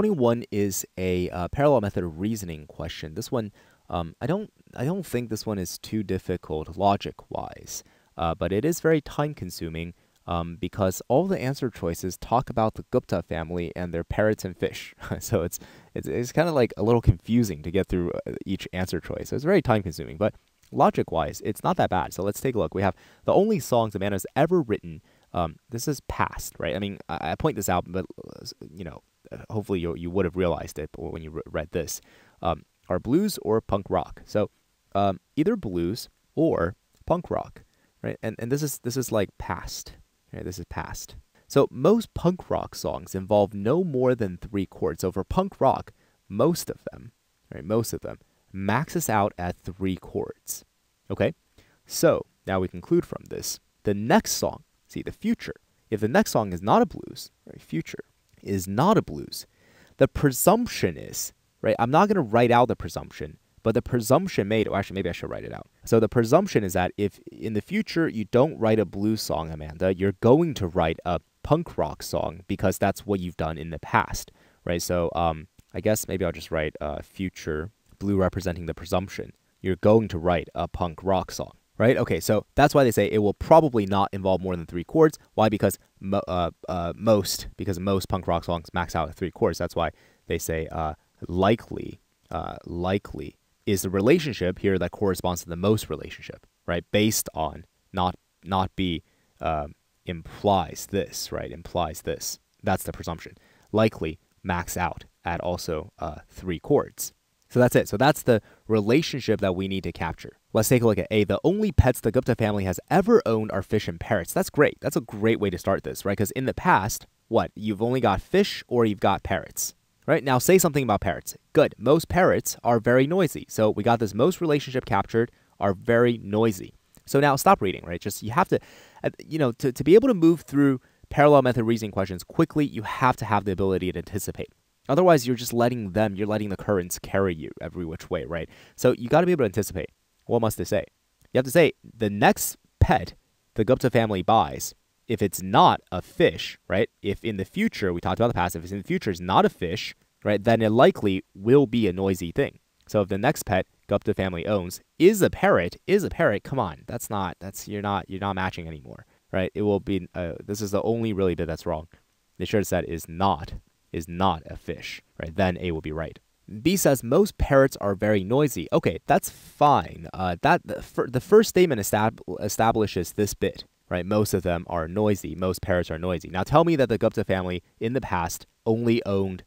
21 is a parallel method of reasoning question. This one, I don't think this one is too difficult logic-wise, but it is very time-consuming because all the answer choices talk about the Gupta family and their parrots and fish. So it's kind of like a little confusing to get through each answer choice. So it's very time-consuming, but logic-wise, it's not that bad. So let's take a look. We have the only songs Amanda's ever written. This is past, right? I mean, I point this out, but you know, hopefully you would have realized it when you read this. Are blues or punk rock? So either blues or punk rock, right? And this is like past, right? This is past. So most punk rock songs involve no more than 3 chords. So for punk rock, most of them, right? Most of them maxes out at 3 chords. Okay, so now we conclude from this the next song. See, the future. If the next song is not a blues, right, future is not a blues, the presumption is, right, I'm not going to write out the presumption, but the presumption made, or actually maybe I should write it out. So the presumption is that if in the future you don't write a blues song, Amanda, you're going to write a punk rock song because that's what you've done in the past, right? So I guess maybe I'll just write future, blue representing the presumption. You're going to write a punk rock song. Right? Okay, so that's why they say it will probably not involve more than 3 chords. Why? Because most punk rock songs max out at 3 chords. That's why they say likely is the relationship here that corresponds to the most relationship, right? Based on, not be, implies this, right? Implies this. That's the presumption. Likely max out at also 3 chords. So that's it. So that's the relationship that we need to capture. Let's take a look at A. The only pets the Gupta family has ever owned are fish and parrots. That's great. That's a great way to start this, right? Because in the past, what? You've only got fish or you've got parrots, right? Now say something about parrots. Good. Most parrots are very noisy. So we got this most relationship captured, are very noisy. So now stop reading, right? Just you have to, you know, to be able to move through parallel method reasoning questions quickly, you have to have the ability to anticipate. Otherwise, you're just letting them, you're letting the currents carry you every which way, right? So you got to be able to anticipate. What must they say? You have to say the next pet the Gupta family buys, if it's not a fish, right? If in the future, we talked about the past, if it's in the future is not a fish, right? Then it likely will be a noisy thing. So if the next pet Gupta family owns is a parrot, come on, you're not matching anymore, right? It will be, this is the only really bit that's wrong. They should have said is not a fish, right? Then A will be right. B says most parrots are very noisy. Okay, that's fine. The first statement establishes this bit, right? Most of them are noisy. Most parrots are noisy. Now tell me that the Gupta family in the past only owned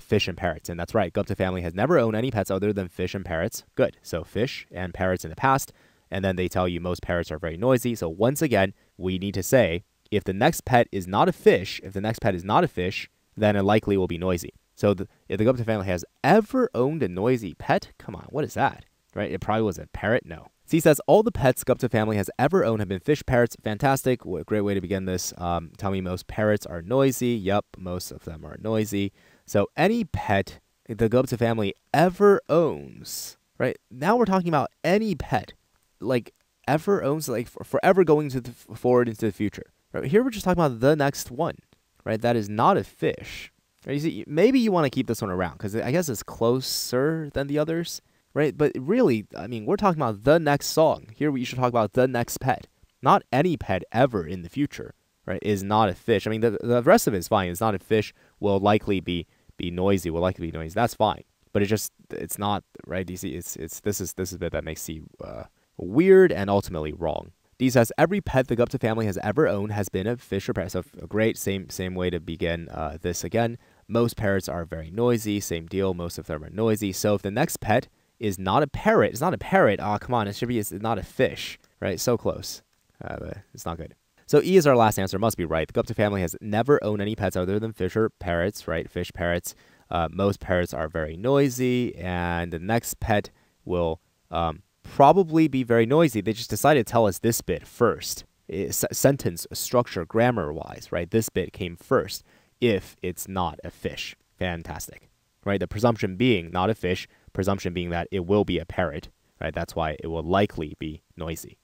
fish and parrots. And that's right. Gupta family has never owned any pets other than fish and parrots. Good. So fish and parrots in the past. And then they tell you most parrots are very noisy. So once again, we need to say if the next pet is not a fish, then it likely will be noisy. So if the Gupta family has ever owned a noisy pet, come on, what is that? Right? It probably was a parrot? No. C says, all the pets Gupta family has ever owned have been fish parrots. Fantastic. What a great way to begin this. Tell me most parrots are noisy. Yep, most of them are noisy. So any pet the Gupta family ever owns, right? Now we're talking about any pet, like ever owns, like forever going forward into the future. Right? Here we're just talking about the next one, right? That is not a fish. You see, maybe you want to keep this one around because I guess it's closer than the others, right? But really, I mean, we're talking about the next song. Here we should talk about the next pet, not any pet ever in the future, right? Is not a fish. I mean, the rest of it is fine. It's not a fish. Will likely be noisy. Will likely be noisy. That's fine. But it's not right. You see, this is bit that makes C weird and ultimately wrong. D says every pet the Gupta family has ever owned has been a fish or parrot. So great, same way to begin this again. Most parrots are very noisy. Same deal. Most of them are noisy. So if the next pet is not a parrot, oh, come on. It should be, it's not a fish, right? So close. But it's not good. So E is our last answer. Must be right. The Gupta family has never owned any pets other than fish or parrots, right? Fish parrots. Most parrots are very noisy. And the next pet will probably be very noisy. They just decided to tell us this bit first. Sentence structure, grammar-wise, right? This bit came first. If it's not a fish. Fantastic, right? The presumption being not a fish, presumption being that it will be a parrot, right? That's why it will likely be noisy.